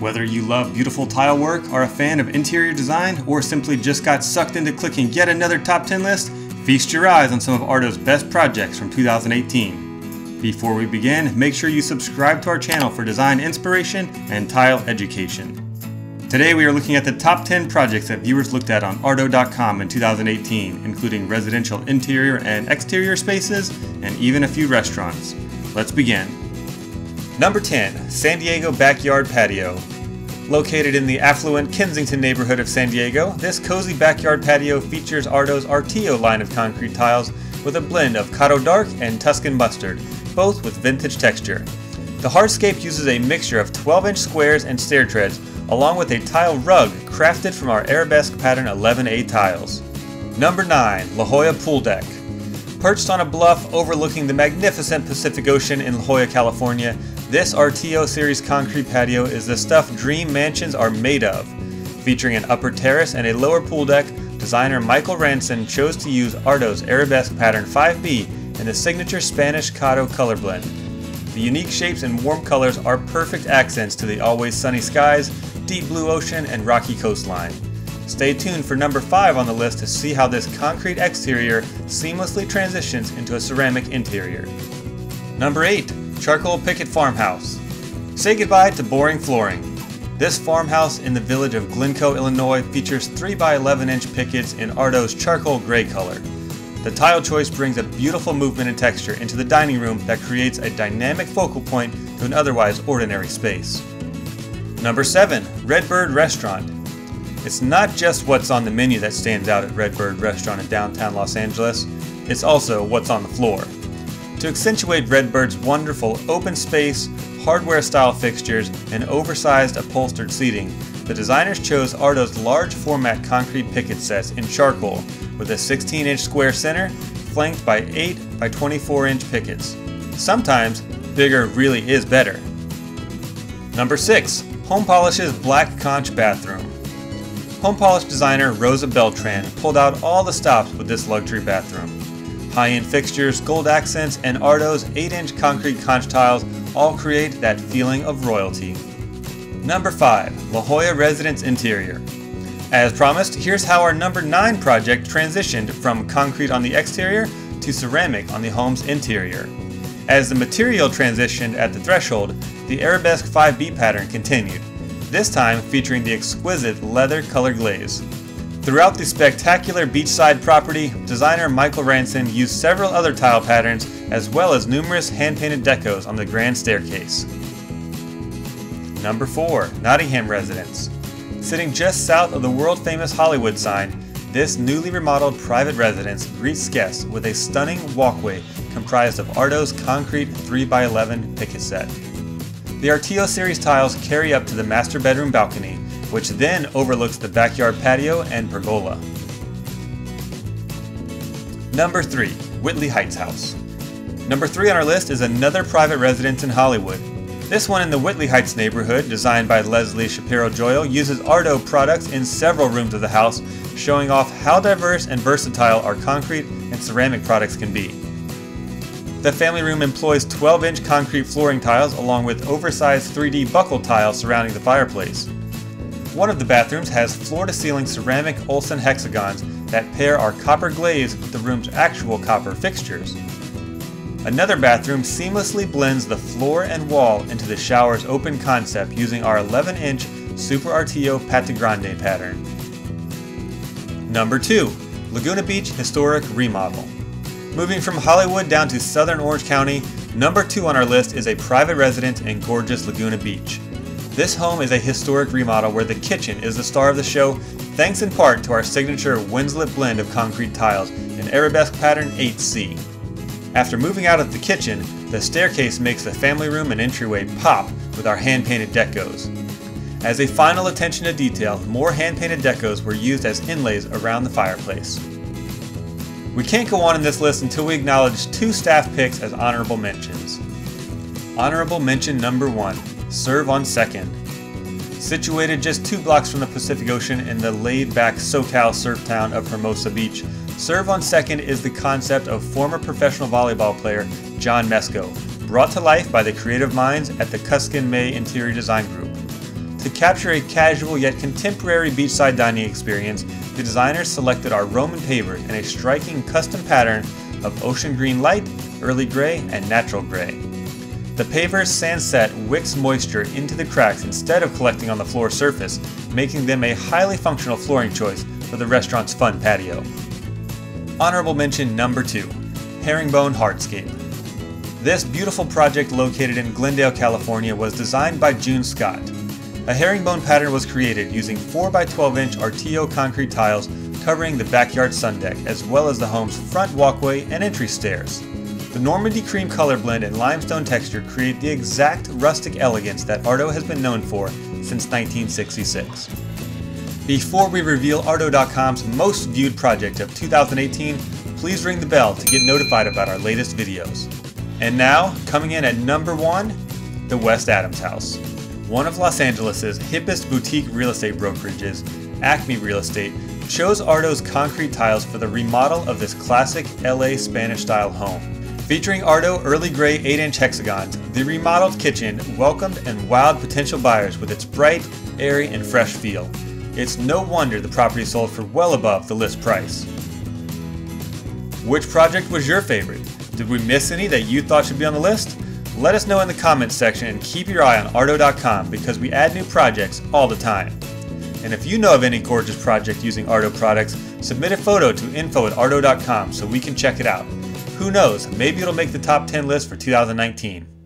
Whether you love beautiful tile work, are a fan of interior design, or simply just got sucked into clicking yet another top 10 list, feast your eyes on some of Arto's best projects from 2018. Before we begin, make sure you subscribe to our channel for design inspiration and tile education. Today we are looking at the top 10 projects that viewers looked at on arto.com in 2018, including residential interior and exterior spaces, and even a few restaurants. Let's begin. Number 10, San Diego Backyard Patio. Located in the affluent Kensington neighborhood of San Diego, this cozy backyard patio features Arto's RTO line of concrete tiles with a blend of Cotto Dark and Tuscan Mustard, both with vintage texture. The hardscape uses a mixture of 12-inch squares and stair treads, along with a tile rug crafted from our Arabesque Pattern 11A tiles. Number 9, La Jolla Pool Deck. Perched on a bluff overlooking the magnificent Pacific Ocean in La Jolla, California, this RTO series concrete patio is the stuff dream mansions are made of. Featuring an upper terrace and a lower pool deck, designer Michael Ranson chose to use Arto's Arabesque Pattern 5B and the signature Spanish Cotto color blend. The unique shapes and warm colors are perfect accents to the always sunny skies, deep blue ocean, and rocky coastline. Stay tuned for number 5 on the list to see how this concrete exterior seamlessly transitions into a ceramic interior. Number 8. Charcoal Picket Farmhouse. Say goodbye to boring flooring. This farmhouse in the village of Glencoe, Illinois features 3 by 11-inch pickets in Arto's charcoal gray color. The tile choice brings a beautiful movement and texture into the dining room that creates a dynamic focal point to an otherwise ordinary space. Number 7, Redbird Restaurant. It's not just what's on the menu that stands out at Redbird Restaurant in downtown Los Angeles, it's also what's on the floor. To accentuate Redbird's wonderful open space, hardware-style fixtures, and oversized upholstered seating, the designers chose Arto's large-format concrete picket sets in charcoal with a 16-inch square center flanked by 8 by 24-inch pickets. Sometimes, bigger really is better. Number 6. Home Polish's Black Conch Bathroom. Home Polish designer Rosa Beltran pulled out all the stops with this luxury bathroom. High-end fixtures, gold accents, and Arto's 8-inch concrete conch tiles all create that feeling of royalty. Number 5, La Jolla Residence Interior. As promised, here's how our number 9 project transitioned from concrete on the exterior to ceramic on the home's interior. As the material transitioned at the threshold, the Arabesque 5B pattern continued, this time featuring the exquisite leather color glaze. Throughout the spectacular beachside property, designer Michael Ranson used several other tile patterns as well as numerous hand-painted decos on the grand staircase. Number 4, Nottingham Residence. Sitting just south of the world-famous Hollywood sign, this newly remodeled private residence greets guests with a stunning walkway comprised of Arto's concrete 3x11 picket set. The Artillo series tiles carry up to the master bedroom balcony, which then overlooks the backyard patio and pergola. Number 3, Whitley Heights House. Number 3 on our list is another private residence in Hollywood. This one in the Whitley Heights neighborhood, designed by Leslie Shapiro Joyle, uses Arto products in several rooms of the house, showing off how diverse and versatile our concrete and ceramic products can be. The family room employs 12-inch concrete flooring tiles along with oversized 3D buckle tiles surrounding the fireplace. One of the bathrooms has floor-to-ceiling ceramic Olsen hexagons that pair our copper glaze with the room's actual copper fixtures. Another bathroom seamlessly blends the floor and wall into the shower's open concept using our 11-inch Super Artillo Patagrande pattern. Number 2, Laguna Beach Historic Remodel. Moving from Hollywood down to southern Orange County, number 2 on our list is a private residence in gorgeous Laguna Beach. This home is a historic remodel where the kitchen is the star of the show, thanks in part to our signature Winslet blend of concrete tiles in Arabesque Pattern 8C. After moving out of the kitchen, the staircase makes the family room and entryway pop with our hand-painted decos. As a final attention to detail, more hand-painted decos were used as inlays around the fireplace. We can't go on in this list until we acknowledge 2 staff picks as honorable mentions. Honorable mention number 1. Serve on Second. Situated just 2 blocks from the Pacific Ocean in the laid-back SoCal surf town of Hermosa Beach, Serve on Second is the concept of former professional volleyball player John Mesko, brought to life by the creative minds at the Cuskin May Interior Design Group. To capture a casual yet contemporary beachside dining experience, the designers selected our Roman pavers in a striking custom pattern of ocean green light, early gray, and natural gray. The paver's sand set wicks moisture into the cracks instead of collecting on the floor surface, making them a highly functional flooring choice for the restaurant's fun patio. Honorable mention number 2, Herringbone Heartscape. This beautiful project located in Glendale, California was designed by June Scott. A herringbone pattern was created using 4x12-inch RTO concrete tiles covering the backyard sun deck as well as the home's front walkway and entry stairs. The Normandy cream color blend and limestone texture create the exact rustic elegance that ARTO has been known for since 1966. Before we reveal ARTO.com's most viewed project of 2018, please ring the bell to get notified about our latest videos. And now, coming in at number 1, the West Adams House. One of Los Angeles' hippest boutique real estate brokerages, Acme Real Estate, chose ARTO's concrete tiles for the remodel of this classic LA Spanish-style home. Featuring ARTO early gray 8-inch hexagons, the remodeled kitchen welcomed and wowed potential buyers with its bright, airy, and fresh feel. It's no wonder the property sold for well above the list price. Which project was your favorite? Did we miss any that you thought should be on the list? Let us know in the comments section and keep your eye on ARTO.com because we add new projects all the time. And if you know of any gorgeous project using ARTO products, submit a photo to info@arto.com so we can check it out. Who knows, maybe it'll make the top 10 list for 2019.